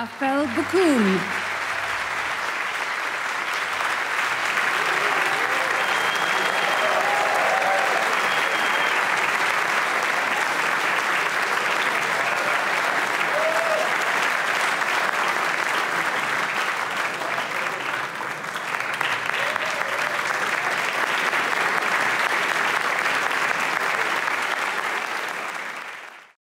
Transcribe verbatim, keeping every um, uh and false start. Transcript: Afel Bocoum.